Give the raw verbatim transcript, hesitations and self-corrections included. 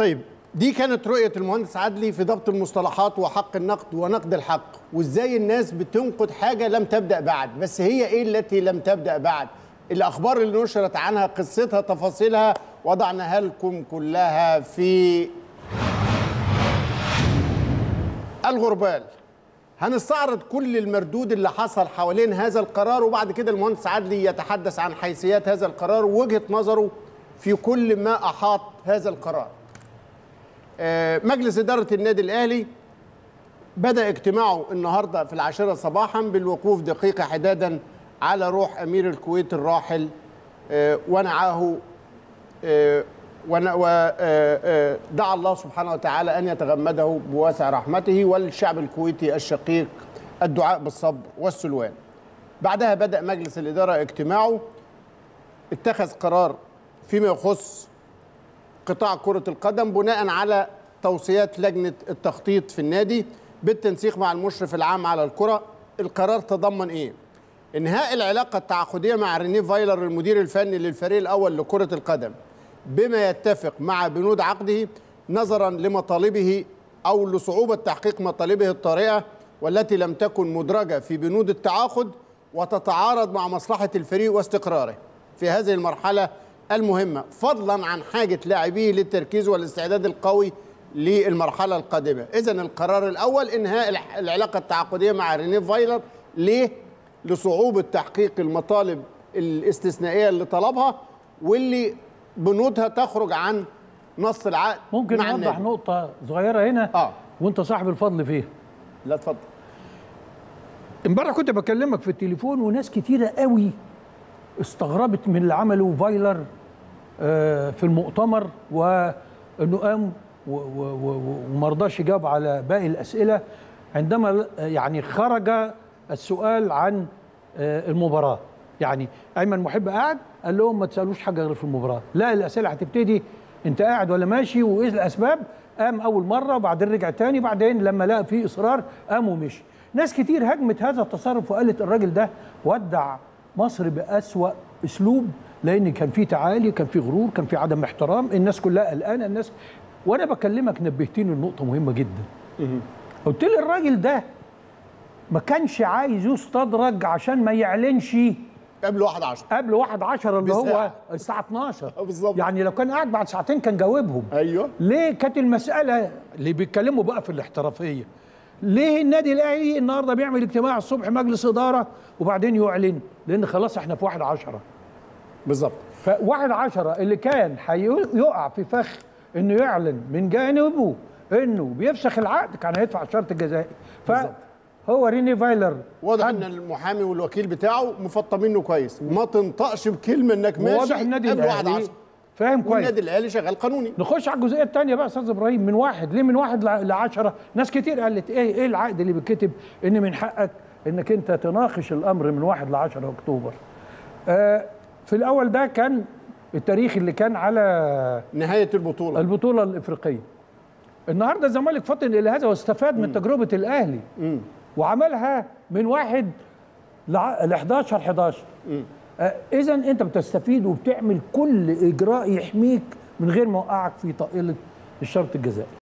طيب دي كانت رؤية المهندس عدلي في ضبط المصطلحات وحق النقد ونقد الحق، وازاي الناس بتنقد حاجة لم تبدأ بعد. بس هي ايه التي لم تبدأ بعد؟ الأخبار اللي نشرت عنها، قصتها، تفاصيلها، وضعناها لكم كلها في الغربال. هنستعرض كل المردود اللي حصل حوالين هذا القرار، وبعد كده المهندس عدلي يتحدث عن حيثيات هذا القرار ووجهة نظره في كل ما أحاط هذا القرار. مجلس إدارة النادي الأهلي بدأ اجتماعه النهاردة في العاشرة صباحا بالوقوف دقيقة حدادا على روح أمير الكويت الراحل ونعاه، ودعا الله سبحانه وتعالى أن يتغمده بواسع رحمته، والشعب الكويتي الشقيق الدعاء بالصبر والسلوان. بعدها بدأ مجلس الإدارة اجتماعه، اتخذ قرار فيما يخص قطاع كرة القدم بناء على توصيات لجنة التخطيط في النادي بالتنسيق مع المشرف العام على الكرة. القرار تضمن ايه؟ انهاء العلاقة التعاقدية مع رينيه فايلر المدير الفني للفريق الأول لكرة القدم بما يتفق مع بنود عقده، نظرا لمطالبه أو لصعوبة تحقيق مطالبه الطارئة والتي لم تكن مدرجة في بنود التعاقد وتتعارض مع مصلحة الفريق واستقراره في هذه المرحلة المهمة، فضلا عن حاجة لاعبيه للتركيز والاستعداد القوي للمرحلة القادمة. إذن القرار الأول إنهاء العلاقة التعاقدية مع رينيه فايلر. ليه؟ لصعوبة تحقيق المطالب الاستثنائية اللي طلبها واللي بنودها تخرج عن نص العقد. ممكن نوضح نقطة صغيرة هنا آه. وأنت صاحب الفضل فيها. لا اتفضل. امبارح كنت بكلمك في التليفون وناس كتيرة قوي استغربت من اللي عمله فايلر في المؤتمر، وانه قام وما رضاش يجاوب على باقي الاسئله عندما يعني خرج السؤال عن المباراه. يعني ايمن محب قاعد قال لهم ما تسالوش حاجه غير في المباراه، لا الاسئله هتبتدي انت قاعد ولا ماشي وايه الاسباب. قام اول مره وبعدين رجع تاني، بعدين لما لقى فيه اصرار قام ومشي. ناس كتير هجمت هذا التصرف وقالت الراجل ده ودع مصر بأسوأ اسلوب، لان كان في تعالي، كان في غرور، كان في عدم احترام، الناس كلها قلقانه الناس. وانا بكلمك نبهتني لنقطه مهمه جدا. قلت لي الراجل ده ما كانش عايز يستدرج عشان ما يعلنش قبل واحد عشرة، قبل واحد عشرة اللي هو الساعه اتناشر بالظبط. يعني لو كان قاعد بعد ساعتين كان جاوبهم. ايوه ليه كانت المساله اللي بيتكلموا بقى في الاحترافيه؟ ليه النادي الاهلي النهارده بيعمل اجتماع الصبح مجلس اداره وبعدين يعلن؟ لان خلاص احنا في واحد عشرة بالظبط. فواحد عشرة اللي كان هيقع في فخ انه يعلن من جانبه انه بيفسخ العقد كان هيدفع الشرط الجزائي. فهو رينيه فايلر واضح ان المحامي والوكيل بتاعه مفطمينه كويس، ما تنطقش بكلمه انك ماشي. واضح النادي الاهلي فاهم كويس، النادي الاهلي شغال قانوني. نخش على الجزئيه الثانيه بقى يا استاذ ابراهيم. من واحد ليه من واحد لعشرة؟ ناس كتير قالت ايه ايه العقد اللي بيتكتب ان من حقك انك انت تناقش الامر من واحد لعشرة اكتوبر. آه في الاول ده كان التاريخ اللي كان على نهايه البطوله البطوله الافريقيه. النهارده الزمالك فطن الى هذا واستفاد من م. تجربه الاهلي م. وعملها من واحد ل حداشر حداشر. إذا أنت بتستفيد وبتعمل كل إجراء يحميك من غير ما يوقعك في طائلة الشرط الجزائي.